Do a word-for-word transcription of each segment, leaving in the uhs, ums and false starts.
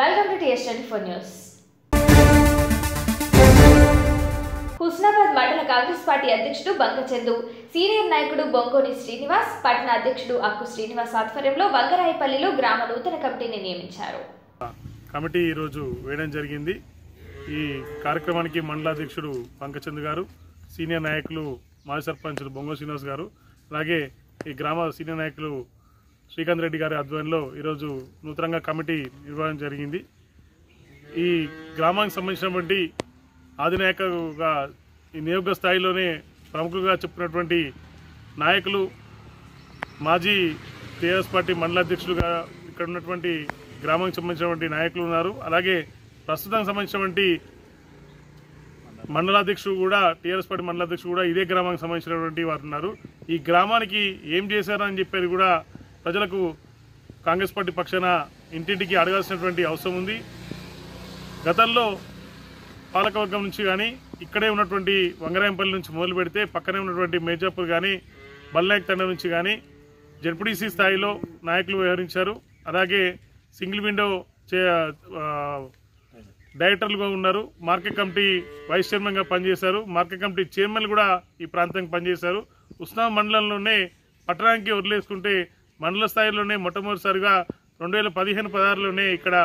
Welcome to T S twenty four news. Husnabad మండల Congress party అధ్యక్షుడు బంకచందు, senior నాయకుడు బొంగోని శ్రీనివాస్, పట్టణ అధ్యక్షుడు అక్కు శ్రీనివాస్ ఆధ్వర్యంలో వంగరాయపల్లిలో గ్రామ నూతన కమిటీని నియమించారు. కమిటీ ఈ రోజు వేయడం జరిగింది. ఈ కార్యక్రమానికి మండల అధ్యక్షుడు బంకచందు గారు, సీనియర్ నాయకులు మాజీ సర్పంచులు బొంగోని శ్రీనివాస్ గారు, అలాగే ఈ గ్రామ సీనియర్ నాయకులు శ్రీకాంత్ రెడ్డి గారి ఆధ్వర్యంలో ఈరోజు నూతనంగా కమిటీ నిర్వహణ జరిగింది. ఈ గ్రామానికి సంబంధించినటువంటి అధినాయకుగా ఈ నియోజక స్థాయిలోనే ప్రముఖులుగా చెప్పినటువంటి నాయకులు, మాజీ టీఆర్ఎస్ పార్టీ మండల అధ్యక్షులుగా ఇక్కడ ఉన్నటువంటి గ్రామానికి సంబంధించినటువంటి నాయకులు ఉన్నారు. అలాగే ప్రస్తుతానికి సంబంధించినటువంటి మండలాధ్యక్షుడు కూడా, టీఆర్ఎస్ పార్టీ మండలాధ్యక్షుడు కూడా ఇదే గ్రామానికి సంబంధించినటువంటి వారు ఉన్నారు. ఈ గ్రామానికి ఏం చేశారని చెప్పేది కూడా ప్రజలకు కాంగ్రెస్ పార్టీ పక్షాన ఇంటింటికి అడగాల్సినటువంటి అవసరం ఉంది. గతంలో పాలకవర్గం నుంచి కానీ, ఇక్కడే ఉన్నటువంటి వంగరాయపల్లి నుంచి మొదలు పెడితే పక్కనే ఉన్నటువంటి మేజాపూర్ కానీ, బల్నాయక్ తండ నుంచి కానీ జెడ్పీటీసీ స్థాయిలో నాయకులు వ్యవహరించారు. అలాగే సింగిల్ విండో డైరెక్టర్లుగా ఉన్నారు. మార్కెట్ కమిటీ వైస్ చైర్మన్గా పనిచేశారు. మార్కెట్ కమిటీ చైర్మన్ కూడా ఈ ప్రాంతానికి పనిచేశారు. ఉస్నాం మండలంలోనే పట్టణానికి వదిలేసుకుంటే మండల స్థాయిలోనే మొట్టమొదటిసారిగా రెండు వేల పదిహేను పదహారులోనే ఇక్కడ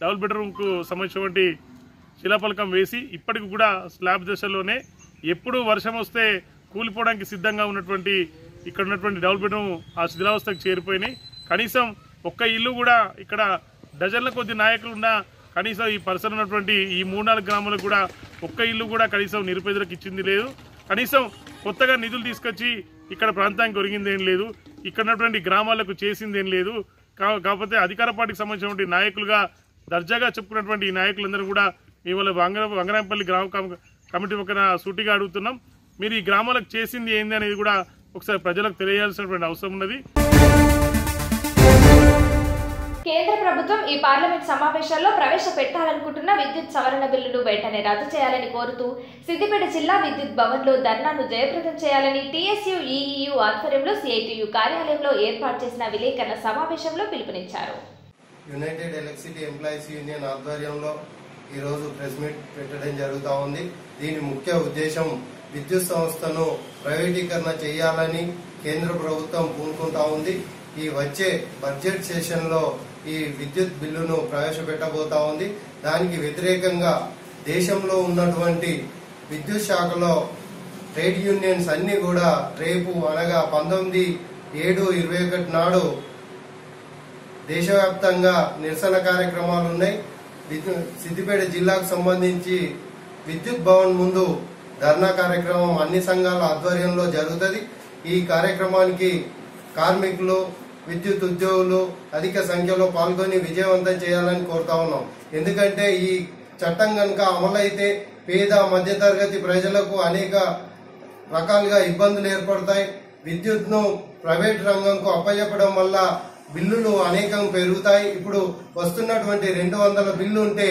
డబుల్ బెడ్రూమ్కు సంబంధించినటువంటి శిలాఫలకం వేసి ఇప్పటికి కూడా స్లాబ్ దశలోనే ఎప్పుడు వర్షం వస్తే కూలిపోవడానికి సిద్ధంగా ఉన్నటువంటి ఇక్కడ ఉన్నటువంటి డబుల్ బెడ్రూమ్ ఆ శిథిలావస్థకు చేరిపోయినాయి. కనీసం ఒక్క ఇల్లు కూడా ఇక్కడ డజన్ల కొద్ది నాయకులు ఉన్నా కనీసం ఈ పరిసర ఉన్నటువంటి ఈ మూడు నాలుగు గ్రామాలకు కూడా ఒక్క ఇల్లు కూడా కనీసం నిరుపేదలకు ఇచ్చింది లేదు. కనీసం కొత్తగా నిధులు తీసుకొచ్చి ఇక్కడ ప్రాంతానికి ఒరిగిందేం లేదు. ఇక్కడ ఉన్నటువంటి గ్రామాలకు చేసిందేం లేదు. కాకపోతే అధికార పార్టీకి సంబంధించినటువంటి నాయకులుగా దర్జాగా చెప్పుకున్నటువంటి ఈ నాయకులందరూ కూడా ఇవాళ వంగర వంగరాయపల్లి గ్రామ కమిటీ పక్కన సూటిగా అడుగుతున్నాం, మీరు ఈ గ్రామాలకు చేసింది ఏంది అనేది కూడా ఒకసారి ప్రజలకు తెలియాల్సినటువంటి అవసరం ఉన్నది. కేంద్ర ప్రభుత్వం ఈ పార్లమెంట్ సమావేశాల్లో ప్రవేశపెట్టాలనుకుంటున్న విద్యుత్ సవరణ బిల్లును వెంటనే రద్దు చేయాలని కోరుతూ సిద్దిపేట జిల్లా విద్యుత్ భవన్లో ధర్నాను జయప్రదం చేయాలని టీఎస్యూఈయు ఆధ్వర్యంలో సీఐటియు కార్యాలయంలో ఏర్పాటు చేసిన విలేకరుల సమావేశంలో పిలుపునిచ్చారు. యునైటెడ్ ఎలక్ట్రిసిటీ ఎంప్లాయీస్ యూనియన్ ఆధ్వర్యంలో ఈరోజు ప్రెస్ మీట్ పెట్టడం జరుగుతూ ఉంది. దీని ముఖ్య ఉద్దేశం విద్యుత్ సంస్థను ప్రైవేటీకరణ చేయాలని కేంద్ర ప్రభుత్వం పూనుకుంటా ఉంది. ఈ వచ్చే బడ్జెట్ సెషన్లో ఈ విద్యుత్ బిల్లును ప్రవేశపెట్టబోతా ఉంది. దానికి వ్యతిరేకంగా దేశంలో ఉన్నటువంటి విద్యుత్ శాఖలో ట్రేడ్ యూనియన్స్ అన్ని కూడా రేపు అనగా పంతొమ్మిది ఏడు ఇరవై ఒకటి నాడు దేశవ్యాప్తంగా నిరసన కార్యక్రమాలు ఉన్నాయి. సిద్దిపేట జిల్లాకు సంబంధించి విద్యుత్ భవన్ ముందు ధర్నా కార్యక్రమం అన్ని సంఘాల ఆధ్వర్యంలో జరుగుతుంది. ఈ కార్యక్రమానికి కార్మికులు, విద్యుత్ ఉద్యోగులు అధిక సంఖ్యలో పాల్గొని విజయవంతం చేయాలని కోరుతా ఉన్నాం. ఎందుకంటే ఈ చట్టం కనుక అమలైతే పేద మధ్యతరగతి ప్రజలకు అనేక రకాలుగా ఇబ్బందులు ఏర్పడతాయి. విద్యుత్ను ప్రైవేట్ రంగంకు అప్పచెప్పడం వల్ల బిల్లులు అనేకం పెరుగుతాయి. ఇప్పుడు వస్తున్నటువంటి రెండు వందల బిల్లు ఉంటే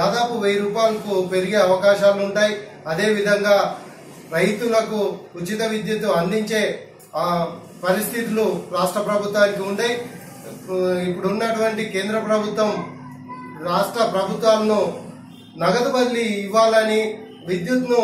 దాదాపు వెయ్యి రూపాయలకు పెరిగే అవకాశాలు ఉంటాయి. అదేవిధంగా రైతులకు ఉచిత విద్యుత్ అందించే పరిస్థితులు రాష్ట్ర ప్రభుత్వానికి ఉంటాయి. ఇప్పుడు ఉన్నటువంటి కేంద్ర ప్రభుత్వం రాష్ట్ర ప్రభుత్వాలను నగదు బదిలీ ఇవ్వాలని, విద్యుత్ను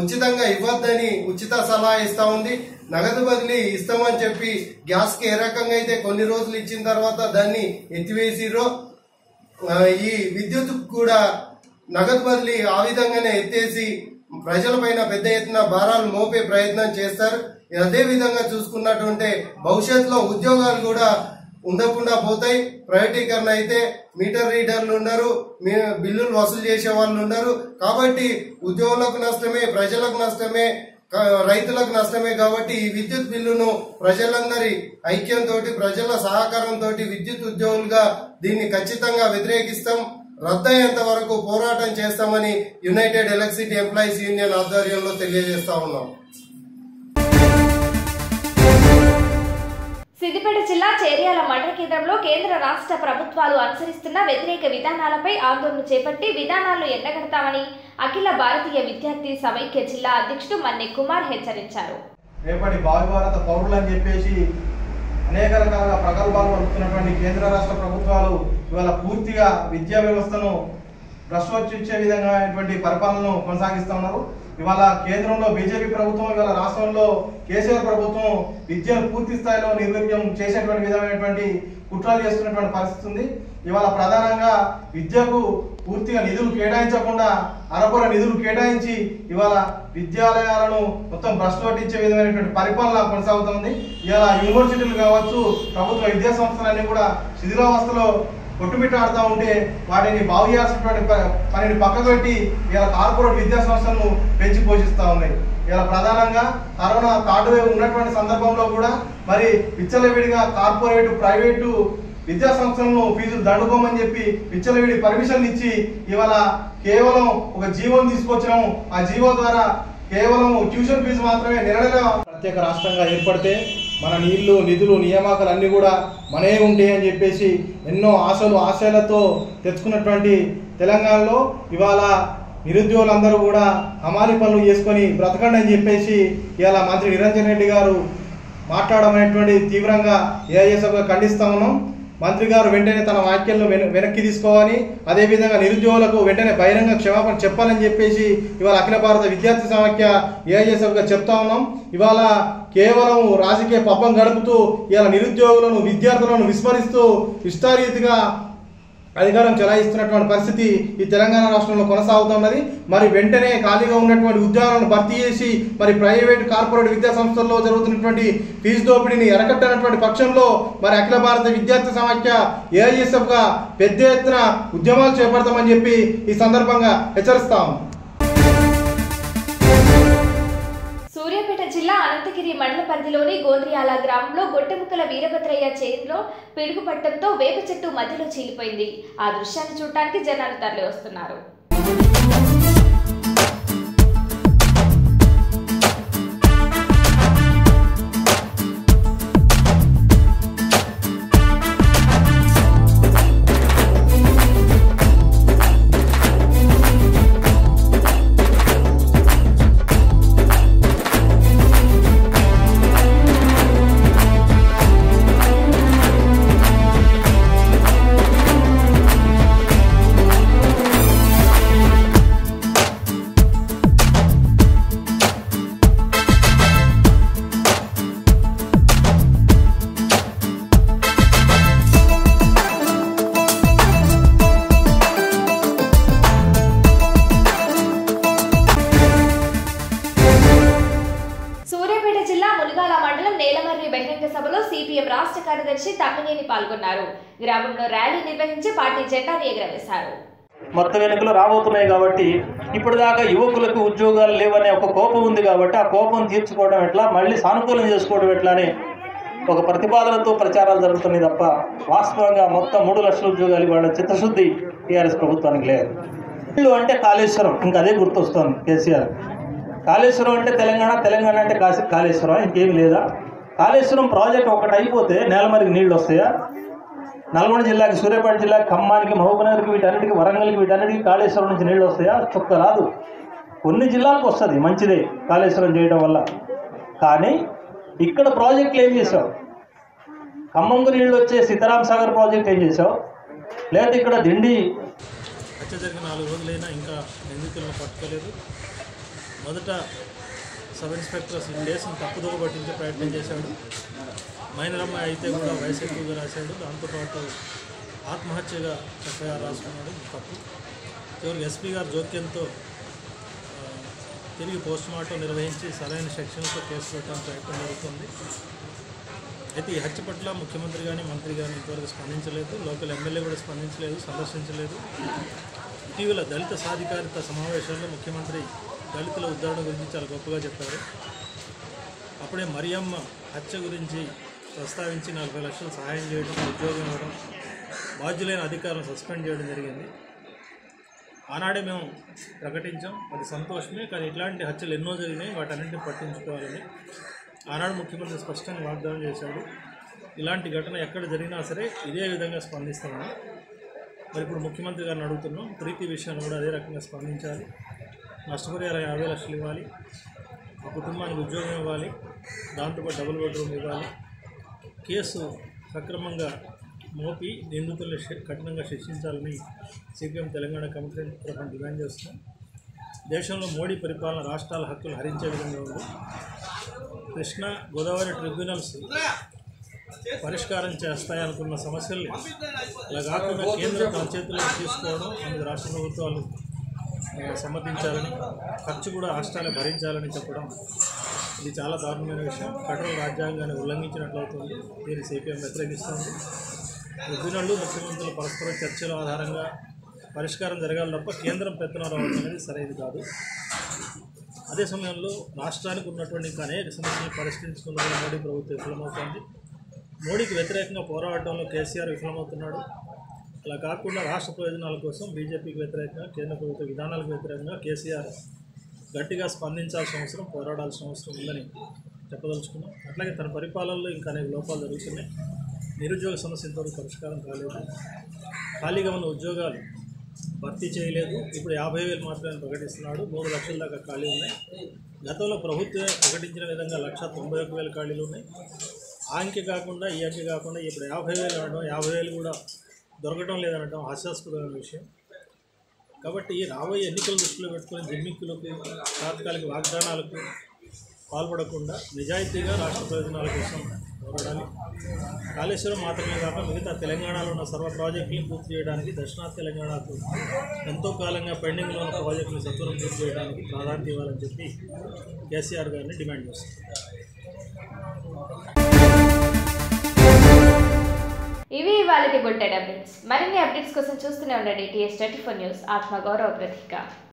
ఉచితంగా ఇవ్వద్దని ఉచిత సలహా ఇస్తా ఉంది. నగదు బదిలీ ఇస్తామని చెప్పి గ్యాస్ కి ఏ రకంగా అయితే కొన్ని రోజులు ఇచ్చిన తర్వాత దాన్ని ఎత్తివేసిరో, ఈ విద్యుత్ కూడా నగదు బదిలీ ఆ విధంగానే ఎత్తేసి ప్రజలపైన పెద్ద ఎత్తున భారాలు మోపే ప్రయత్నం చేస్తారు. అదే విధంగా చూసుకున్నట్టుంటే భవిష్యత్తులో ఉద్యోగాలు కూడా ఉండకుండా పోతాయి. ప్రైవేటీకరణ అయితే మీటర్ రీడర్లు ఉన్నారు, బిల్లులు వసూలు చేసే వాళ్ళు ఉన్నారు. కాబట్టి ఉద్యోగులకు నష్టమే, ప్రజలకు నష్టమే, రైతులకు నష్టమే. కాబట్టి ఈ విద్యుత్ బిల్లును ప్రజలందరి ఐక్యంతో, ప్రజల సహకారంతో విద్యుత్ ఉద్యోగులుగా దీన్ని ఖచ్చితంగా వ్యతిరేకిస్తాం. రద్దయ్యేంత వరకు పోరాటం చేస్తామని యునైటెడ్ ఎలక్ట్రిసిటీ ఎంప్లాయీస్ యూనియన్ ఆధ్వర్యంలో తెలియజేస్తా ఉన్నాం. సిద్దిపేట జిల్లా చేర్యాల మండల కేంద్రంలో కేంద్ర రాష్ట్ర ప్రభుత్వాలు అనుసరిస్తున్న వ్యతిరేక విధానాలపై ఆందోళన చేపట్టి విధానాలను ఎండగడతామని అఖిల భారతీయ విద్యార్థి సమైక్య జిల్లా అధ్యక్షుడు మన్నె కుమార్ హెచ్చరించారు. రేపటి భావి భారత పౌరులు అని చెప్పేసి అనేక రకాల ప్రకల్పాలు అందుతున్నటువంటి కేంద్ర రాష్ట్ర ప్రభుత్వాలు ఇవాళ పూర్తిగా విద్యా వ్యవస్థను ప్రశ్నోత్తించే విధంగా పరిపాలనను కొనసాగిస్తూ ఉన్నారు. ఇవాళ కేంద్రంలో బీజేపీ ప్రభుత్వం, ఇవాళ రాష్ట్రంలో కేసీఆర్ ప్రభుత్వం విద్యను పూర్తి స్థాయిలో నిర్వీర్యం చేసేటువంటి విధమైనటువంటి కుట్రలు చేస్తున్నటువంటి పరిస్థితి ఉంది. ఇవాళ ప్రధానంగా విద్యకు పూర్తిగా నిధులు కేటాయించకుండా అరకొర నిధులు కేటాయించి ఇవాళ విద్యాలయాలను మొత్తం భ్రష్టు పట్టించే విధమైనటువంటి పరిపాలన కొనసాగుతుంది. ఇవాళ యూనివర్సిటీలు కావచ్చు, ప్రభుత్వ విద్యా సంస్థలన్నీ కూడా శిథిలావస్థలో కొట్టుమిట్టాడుతూ ఉంటే వాటిని బాగు చేయాల్సినటువంటి పనిని పక్కబెట్టి ఇలా కార్పొరేట్ విద్యా సంస్థలను పెంచి పోషిస్తూ ఉన్నాయి. ఇలా ప్రధానంగా కరోనా తాటు ఉన్నటువంటి సందర్భంలో కూడా మరి విచ్చలవిడిగా కార్పొరేటు ప్రైవేటు విద్యా సంస్థలను ఫీజులు దండుకోమని చెప్పి విచ్చలవిడి పర్మిషన్లు ఇచ్చి ఇవాళ కేవలం ఒక జీవోను తీసుకొచ్చినాము. ఆ జీవో ద్వారా కేవలం ట్యూషన్ ఫీజు మాత్రమే నిర్ణయం ప్రత్యేక రాష్ట్రంగా ఏర్పడితే మన నీళ్లు, నిధులు, నియామకాలు అన్నీ కూడా మనే ఉంటాయి అని చెప్పేసి ఎన్నో ఆశలు ఆశయాలతో తెచ్చుకున్నటువంటి తెలంగాణలో ఇవాళ నిరుద్యోగులందరూ కూడా హమాలి పనులు చేసుకొని బ్రతకండి అని చెప్పేసి ఇలా మంత్రి నిరంజన్ రెడ్డి గారు మాట్లాడమనేటువంటి తీవ్రంగా ఏఐఎస్ఎఫ్గా ఖండిస్తా ఉన్నాం. మంత్రి గారు వెంటనే తన వ్యాఖ్యలను వెనక్కి తీసుకోవాలని, అదేవిధంగా నిరుద్యోగులకు వెంటనే బహిరంగ క్షమాపణ చెప్పాలని చెప్పేసి ఇవాళ అఖిల భారత విద్యార్థి సమాఖ్య ఏఐఎస్ఎఫ్గా చెప్తా ఉన్నాం. ఇవాళ కేవలం రాజకీయ పబ్బం గడుపుతూ ఇవాళ నిరుద్యోగులను, విద్యార్థులను విస్మరిస్తూ విస్తారీతిగా అధికారం చెలాయిస్తున్నటువంటి పరిస్థితి ఈ తెలంగాణ రాష్ట్రంలో కొనసాగుతున్నది. మరి వెంటనే ఖాళీగా ఉన్నటువంటి ఉద్యోగాలను భర్తీ చేసి మరి ప్రైవేట్ కార్పొరేట్ విద్యా సంస్థల్లో జరుగుతున్నటువంటి ఫీజు దోపిడీని ఎరకట్టనటువంటి పక్షంలో మరి అఖిల భారత విద్యార్థి సమాఖ్య ఏఐఎస్ఎఫ్గా పెద్ద ఎత్తున ఉద్యమాలు చేపడతామని చెప్పి ఈ సందర్భంగా హెచ్చరిస్తాం. సూర్యాపేట జిల్లా అనంతగిరి మండల పరిధిలోని గోంద్రియాల గ్రామంలో గొట్టెముక్కల వీరభద్రయ్య చేతిలో పిడుగు పట్టడంతో వేప చెట్టు మధ్యలో చీలిపోయింది. ఆ దృశ్యాన్ని చూడటానికి జనాలు తరలి వస్తున్నారు. గ్రామంలో ర్యాలీ నిర్వహించి పార్టీ జెండాను ఎగరవేశారు. మత ఎన్నికలు రాబోతున్నాయి కాబట్టి ఇప్పటిదాకా యువకులకు ఉద్యోగాలు లేవనే ఒక కోపం ఉంది కాబట్టి ఆ కోపం తీర్చుకోవడం ఎట్లా, మళ్ళీ సానుకూలం చేసుకోవడం ఎట్లా అని ఒక ప్రతిపాదనతో ప్రచారాలు జరుగుతున్నాయి తప్ప వాస్తవంగా మొత్తం మూడు లక్షల ఉద్యోగాలు ఇవ్వడం చిత్తశుద్ధి టీఆర్ఎస్ ప్రభుత్వానికి లేదు. ఇల్లు అంటే కాళేశ్వరం, ఇంకా అదే గుర్తొస్తుంది కేసీఆర్. కాళేశ్వరం అంటే తెలంగాణ, తెలంగాణ అంటే కాశీ కాళేశ్వరం, ఇంకేమి లేదా? కాళేశ్వరం ప్రాజెక్ట్ ఒకటి అయిపోతే నేలమరికి నీళ్ళు వస్తాయా? నల్గొండ జిల్లాకి, సూర్యాపేట జిల్లాకి, ఖమ్మానికి, మహబూబ్నగర్కి, వీటన్నిటికీ, వరంగల్కి, వీటన్నిటికీ కాళేశ్వరం నుంచి నీళ్ళు వస్తాయా? చుక్క రాదు. కొన్ని జిల్లాలకు వస్తుంది, మంచిదే కాళేశ్వరం చేయడం వల్ల. కానీ ఇక్కడ ప్రాజెక్టులు ఏం చేసావు? ఖమ్మంకు నీళ్ళు వచ్చే సీతారాం సాగర్ ప్రాజెక్ట్ ఏం చేసావు? లేకపోతే ఇక్కడ దిండి వచ్చే జరిగిన నాలుగు రోజులైనా ఇంకా నిందితులను పట్టుకోలేదు. మొదట సబ్ ఇన్స్పెక్టర్ కేసును తప్పుదోవ పట్టించే ప్రయత్నం చేశాడు. మైనర్ అమ్మాయి అయితే కూడా వయసు ఎక్కువగా రాశాడు. దాంతోపాటు ఆత్మహత్యగా చక్కగా రాసుకున్నాడు. తప్పు చివరికి ఎస్పీ గారు జోక్యంతో తిరిగి పోస్ట్ మార్టం నిర్వహించి సరైన సెక్షన్స్తో కేసు పెట్టడానికి ప్రయత్నం జరుగుతుంది. అయితే ఈ హత్య పట్ల ముఖ్యమంత్రి కానీ మంత్రి కానీ ఇంతవరకు స్పందించలేదు. లోకల్ ఎమ్మెల్యే కూడా స్పందించలేదు, సందర్శించలేదు. ఇటీవల దళిత సాధికారిత సమావేశంలో ముఖ్యమంత్రి దళితుల ఉదాహరణ గురించి చాలా గొప్పగా చెప్పారు. అప్పుడే మరియమ్మ హత్య గురించి ప్రస్తావించి నలభై లక్షలు సహాయం చేయడం, ఉద్యోగం ఇవ్వడం, బాధ్యులైన అధికారులను సస్పెండ్ చేయడం జరిగింది. ఆనాడే మేము ప్రకటించాం, అది సంతోషమే. కానీ ఇట్లాంటి హత్యలు ఎన్నో జరిగినాయి, వాటన్నింటినీ పట్టించుకోవాలని ఆనాడు ముఖ్యమంత్రి స్పష్టంగా వాగ్దానం చేశాడు. ఇలాంటి ఘటన ఎక్కడ జరిగినా సరే ఇదే విధంగా స్పందిస్తున్నాను. మరి ఇప్పుడు ముఖ్యమంత్రి గారిని అడుగుతున్నాం, ప్రీతి విషయాన్ని కూడా అదే రకంగా స్పందించాలి. నష్టపరిహారం యాభై లక్షలు ఇవ్వాలి, ఆ కుటుంబానికి ఉద్యోగం ఇవ్వాలి, దాంతోపాటు డబుల్ బెడ్రూమ్ ఇవ్వాలి, కేసు సక్రమంగా మోపి నిందితులను కఠినంగా శిక్షించాలని సిపిఎం తెలంగాణ కమిటీ తరఫున డిమాండ్ చేస్తున్నాం. దేశంలో మోడీ పరిపాలన రాష్ట్రాల హక్కులు హరించే విధంగా ఉంది. కృష్ణా గోదావరి ట్రిబ్యునల్స్ పరిష్కారం చేస్తాయనుకున్న సమస్యల్ని అలా కాకుండా కేంద్రం తన చేతుల్లోకి తీసుకోవడం అందుకు రాష్ట్ర ప్రభుత్వాలు సమర్థించాలని, ఖర్చు కూడా రాష్ట్రాలు భరించాలని చెప్పడం ఇది చాలా దారుణమైన విషయం. ఫెడరల్ రాజ్యాంగాన్ని ఉల్లంఘించినట్లవుతుంది. దీన్ని సిపిఎం వ్యతిరేకిస్తుంది. ట్రిబ్యునళ్ళు ముఖ్యమంత్రులు పరస్పర చర్చల ఆధారంగా పరిష్కారం జరగాలి తప్ప కేంద్రం పెత్తనం రావడం అనేది సరైనది కాదు. అదే సమయంలో రాష్ట్రానికి ఉన్నటువంటి ఇంకా అనేక సమస్యలు పరిష్కరించుకున్న మోడీ ప్రభుత్వం విఫలమవుతుంది. మోడీకి వ్యతిరేకంగా పోరాడడంలో కేసీఆర్ విఫలమవుతున్నాడు. అలా కాకుండా రాష్ట్ర ప్రయోజనాల కోసం బీజేపీకి వ్యతిరేకంగా, కేంద్ర ప్రభుత్వ విధానాలకు వ్యతిరేకంగా కేసీఆర్ గట్టిగా స్పందించాల్సిన అవసరం, పోరాడాల్సిన అవసరం ఉందని చెప్పదలుచుకున్నాం. అట్లాగే తన పరిపాలనలో ఇంకా అనేక లోపాలు జరుగుతున్నాయి. నిరుద్యోగ సమస్య ఇంతవరకు పరిష్కారం కాలేదు. ఖాళీగా ఉన్న ఉద్యోగాలు భర్తీ చేయలేదు. ఇప్పుడు యాభై వేలు మాత్రమే ప్రకటిస్తున్నాడు. మూడు లక్షల దాకా ఖాళీ ఉన్నాయి. గతంలో ప్రభుత్వం ప్రకటించిన విధంగా లక్ష తొంభై ఒక్క వేల ఖాళీలు ఉన్నాయి. ఆ అంకె కాకుండా ఈ అంకె కాకుండా ఇప్పుడు యాభై వేలు అనడం, యాభై వేలు కూడా దొరకడం లేదనడం హాస్యాస్పదమైన విషయం. కాబట్టి రాబోయే ఎన్నికల దృష్టిలో పెట్టుకుని జిమ్మిక్కులకు, తాత్కాలిక వాగ్దానాలకు పాల్పడకుండా నిజాయితీగా రాష్ట్ర ప్రయోజనాల కోసం పోరాడాలి. కాళేశ్వరం మాత్రమే కాక మిగతా తెలంగాణలో ఉన్న సర్వ ప్రాజెక్టులను పూర్తి చేయడానికి, దక్షిణ తెలంగాణకు ఎంతో కాలంగా పెండింగ్లో ఉన్న ప్రాజెక్టులను సత్వరం పూర్తి చేయడానికి ప్రాధాన్యత ఇవ్వాలని చెప్పి కేసీఆర్ గారిని డిమాండ్ చేస్తున్నారు. ఇవి ఇవాళ బులెటిన్ అప్డేట్స్. మరిన్ని అప్డేట్స్ కోసం చూస్తూనే ఉండండి టీఎస్ ట్వంటీ ఫోర్ న్యూస్, ఆత్మగౌరవ ప్రతీక.